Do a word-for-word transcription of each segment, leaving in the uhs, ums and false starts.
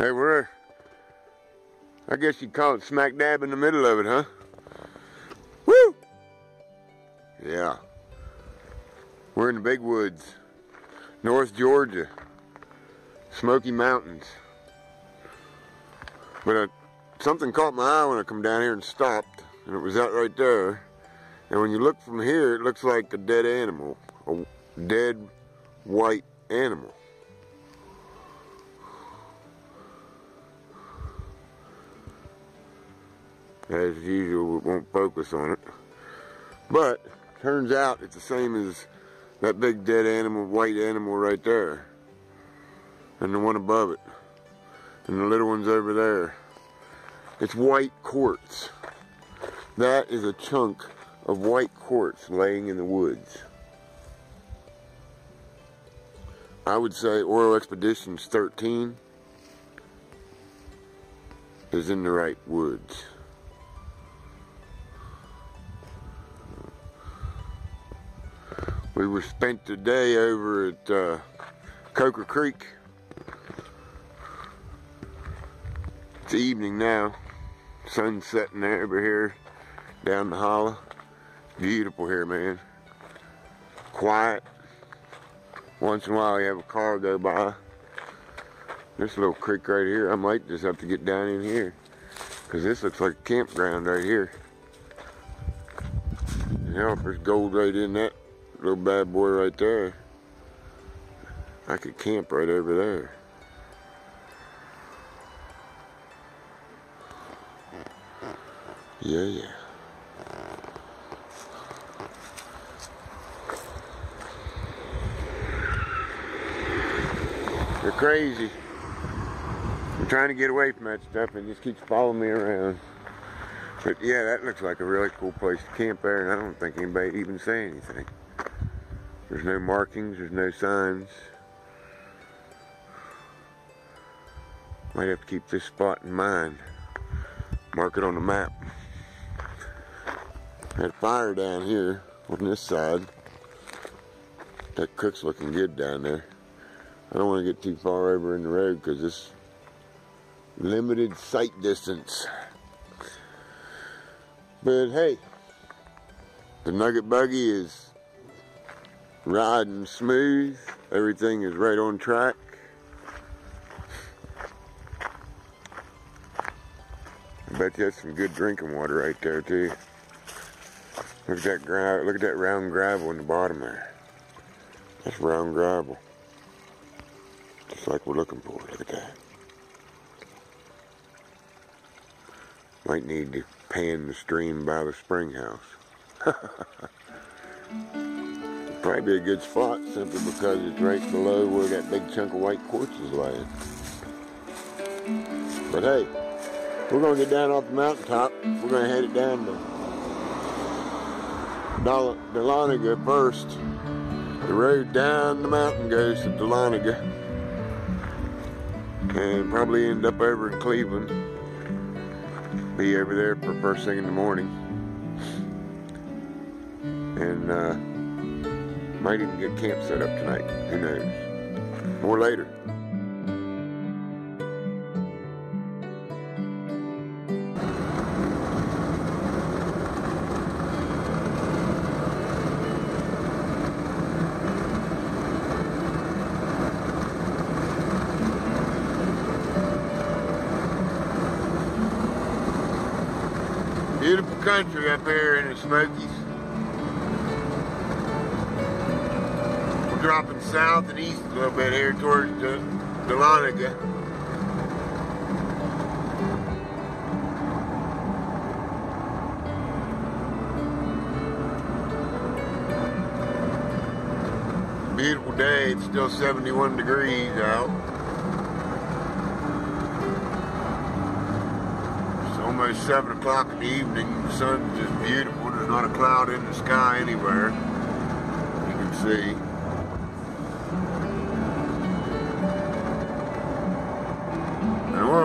Hey, we're, I guess you'd call it smack dab in the middle of it, huh? Woo! Yeah. We're in the big woods. North Georgia. Smoky Mountains. But I, something caught my eye when I come down here and stopped. And it was out right there. And when you look from here, it looks like a dead animal. A dead white animal. As usual, it won't focus on it. But, turns out it's the same as that big dead animal, white animal right there. And the one above it. And the little one's over there. It's white quartz. That is a chunk of white quartz laying in the woods. I would say Oro Expeditions thirteen is in the right woods. We were spent the day over at uh, Coker Creek. It's evening now. Sun's setting there over here, down the hollow. Beautiful here, man. Quiet. Once in a while you have a car go by. This little creek right here, I might just have to get down in here, because this looks like a campground right here. You know, if there's gold right in that little bad boy right there, I could camp right over there. Yeah, yeah. They're crazy. I'm trying to get away from that stuff and just keeps following me around. But yeah, that looks like a really cool place to camp there, and I don't think anybody even say anything. There's no markings, there's no signs. Might have to keep this spot in mind. Mark it on the map. Had a fire down here on this side. That cook's looking good down there. I don't want to get too far over in the road because it's limited sight distance. But hey, the Nugget Buggy is riding smooth. Everything is right on track. I bet you that's some good drinking water right there too. Look at that gravel. Look at that round gravel in the bottom there. That's round gravel, just like we're looking for. Look at that. Might need to pan the stream by the spring house. Probably be a good spot simply because it's right below where that big chunk of white quartz is laying. But hey, we're going to get down off the mountaintop. We're going to head it down to Dahlonega first. The road down the mountain goes to Dahlonega and probably end up over in Cleveland. Be over there for first thing in the morning. And uh might even get camp set up tonight. Who knows? More later. Beautiful country up here in the Smokies. Dropping south and east a little bit here towards the Dahlonega. Beautiful day, it's still seventy-one degrees out. It's almost seven o'clock in the evening, the sun's just beautiful, there's not a cloud in the sky anywhere, you can see.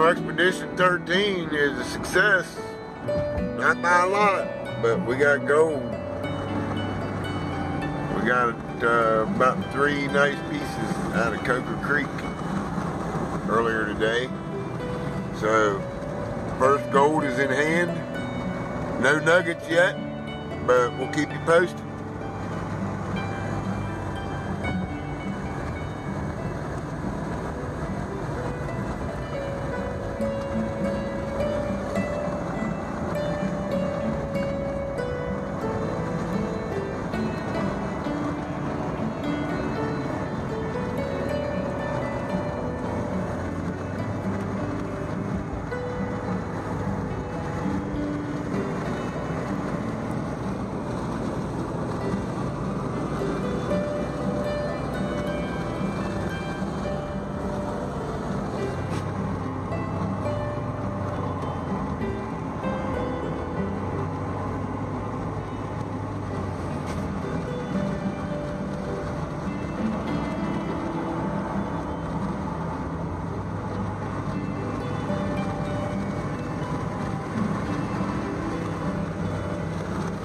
Expedition thirteen is a success, not by a lot, but we got gold. We got uh, about three nice pieces out of Coker Creek earlier today. So first gold is in hand. No nuggets yet, but we'll keep you posted.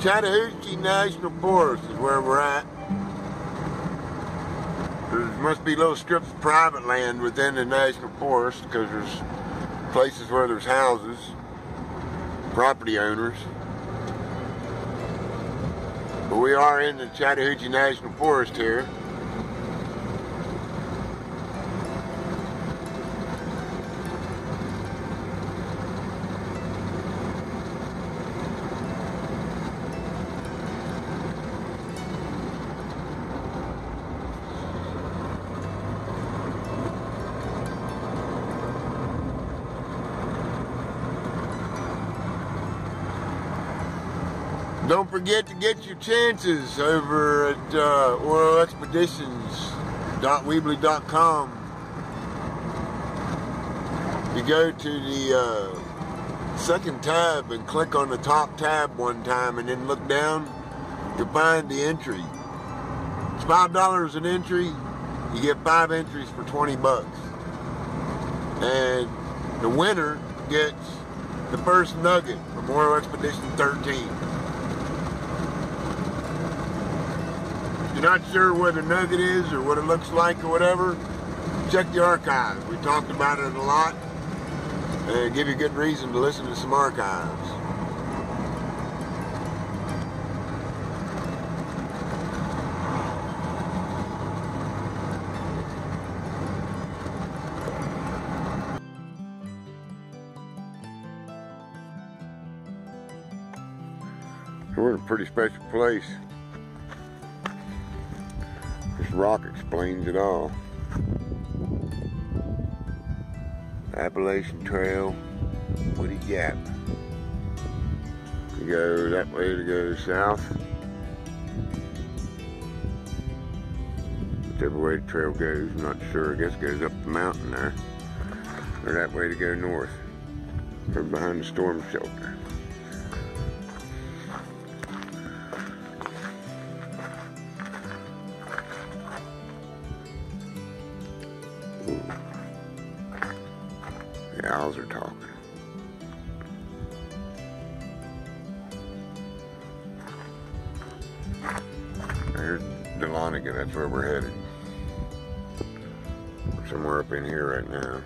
Chattahoochee National Forest is where we're at. There must be little strips of private land within the National Forest because there's places where there's houses, property owners. But we are in the Chattahoochee National Forest here. Don't forget to get your chances over at uh, Oro Expeditions dot weebly dot com. You go to the uh, second tab and click on the top tab one time and then look down. You'll find the entry. It's five dollars an entry. You get five entries for twenty bucks. And the winner gets the first nugget from Oro Expedition thirteen. You're not sure where the nugget is or what it looks like or whatever, check the archives. We talked about it a lot and give you good reason to listen to some archives. We're in a pretty special place. Rock explains it all. Appalachian Trail, Woody Gap. You go that way to go south. Whichever way the trail goes, I'm not sure, I guess it goes up the mountain there. Or that way to go north, from behind the storm shelter. The owls are talking. Here's Dahlonega, that's where we're headed. We're somewhere up in here right now.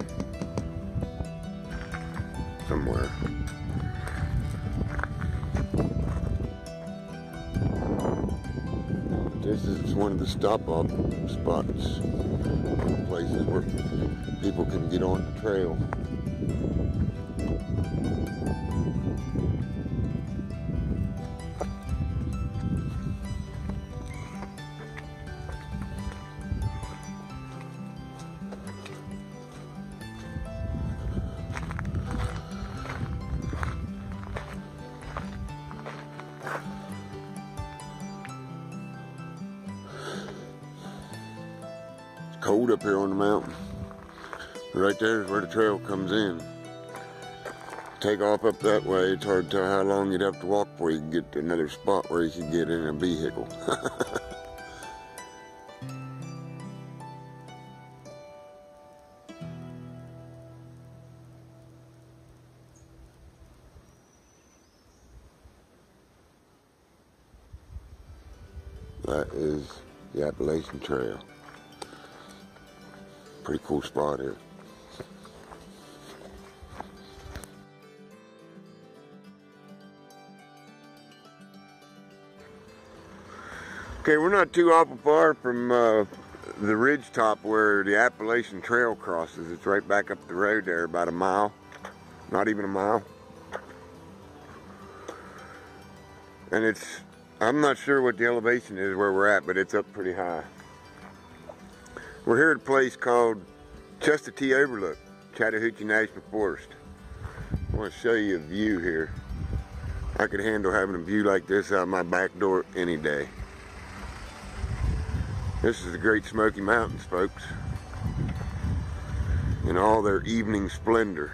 Somewhere. This is one of the stop-off spots, places where people can get on the trail. Cold up here on the mountain. Right there is where the trail comes in. Take off up that way, it's hard to tell how long you'd have to walk before you can get to another spot where you can get in a vehicle. That is the Appalachian Trail. Pretty cool spot here. Okay, we're not too awful far from uh, the ridge top where the Appalachian Trail crosses. It's right back up the road there, about a mile, not even a mile. And it's, I'm not sure what the elevation is where we're at, but it's up pretty high. We're here at a place called Chestatee Overlook, Chattahoochee National Forest. I want to show you a view here. I could handle having a view like this out of my back door any day. This is the Great Smoky Mountains, folks, in all their evening splendor.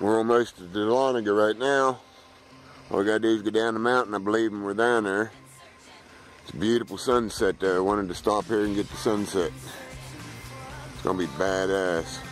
We're almost to Dahlonega right now. All we gotta do is go down the mountain, I believe, and we're down there. It's a beautiful sunset there. I wanted to stop here and get the sunset. It's gonna be badass.